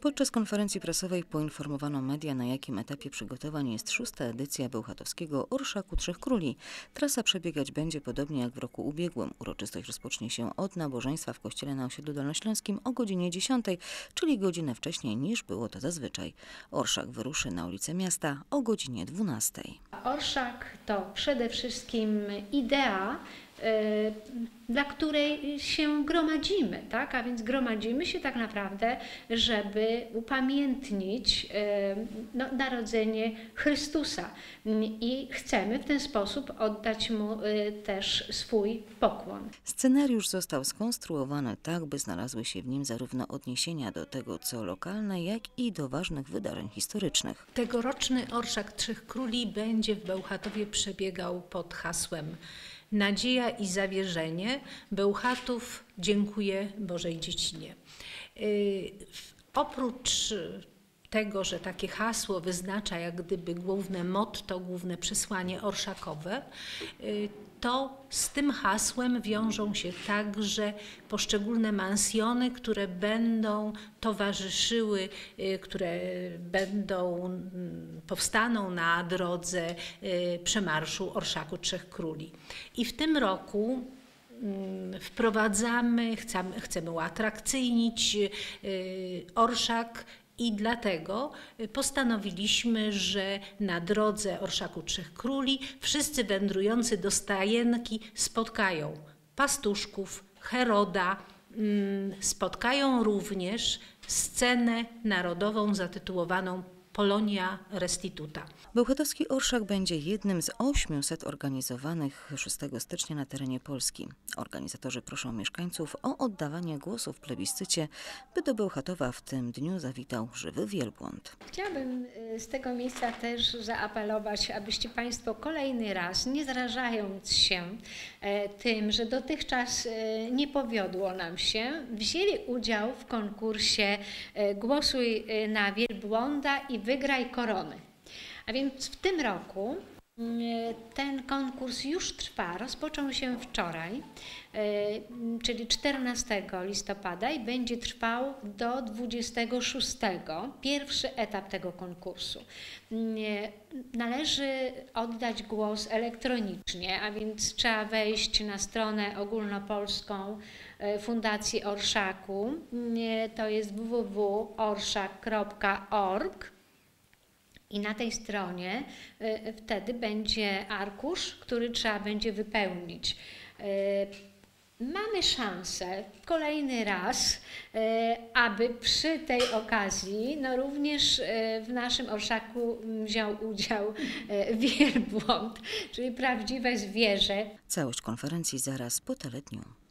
Podczas konferencji prasowej poinformowano media, na jakim etapie przygotowań jest 6. edycja Bełchatowskiego Orszaku Trzech Króli. Trasa przebiegać będzie podobnie jak w roku ubiegłym. Uroczystość rozpocznie się od nabożeństwa w kościele na osiedlu dolnośląskim o godzinie 10, czyli godzinę wcześniej niż było to zazwyczaj. Orszak wyruszy na ulicę miasta o godzinie 12. Orszak to przede wszystkim idea, dla której się gromadzimy, tak? A więc gromadzimy się tak naprawdę, żeby upamiętnić narodzenie Chrystusa i chcemy w ten sposób oddać Mu też swój pokłon. Scenariusz został skonstruowany tak, by znalazły się w nim zarówno odniesienia do tego, co lokalne, jak i do ważnych wydarzeń historycznych. Tegoroczny Orszak Trzech Króli będzie w Bełchatowie przebiegał pod hasłem Nadzieja i zawierzenie. Bełchatów dziękuję Bożej Dziecinie. Oprócz tego, że takie hasło wyznacza jak gdyby główne motto, główne przesłanie orszakowe, to z tym hasłem wiążą się także poszczególne mansjony, które będą towarzyszyły, które powstaną na drodze przemarszu Orszaku Trzech Króli. I w tym roku wprowadzamy, chcemy uatrakcyjnić Orszak i dlatego postanowiliśmy, że na drodze Orszaku Trzech Króli wszyscy wędrujący do Stajenki spotkają pastuszków, Heroda, spotkają również scenę narodową zatytułowaną Polonia Restituta. Bełchatowski Orszak będzie jednym z 800 organizowanych 6 stycznia na terenie Polski. Organizatorzy proszą mieszkańców o oddawanie głosu w plebiscycie, by do Bełchatowa w tym dniu zawitał żywy wielbłąd. Chciałabym z tego miejsca też zaapelować, abyście Państwo kolejny raz, nie zrażając się tym, że dotychczas nie powiodło nam się, wzięli udział w konkursie Głosuj na Wielbłąda i Wygraj Korony. A więc w tym roku ten konkurs już trwa, rozpoczął się wczoraj, czyli 14 listopada i będzie trwał do 26, pierwszy etap tego konkursu. Należy oddać głos elektronicznie, a więc trzeba wejść na stronę ogólnopolską Fundacji Orszaku, to jest www.orszak.org. I na tej stronie wtedy będzie arkusz, który trzeba będzie wypełnić. Mamy szansę kolejny raz, aby przy tej okazji również w naszym orszaku wziął udział wielbłąd, czyli prawdziwe zwierzę. Całość konferencji zaraz po teledniu.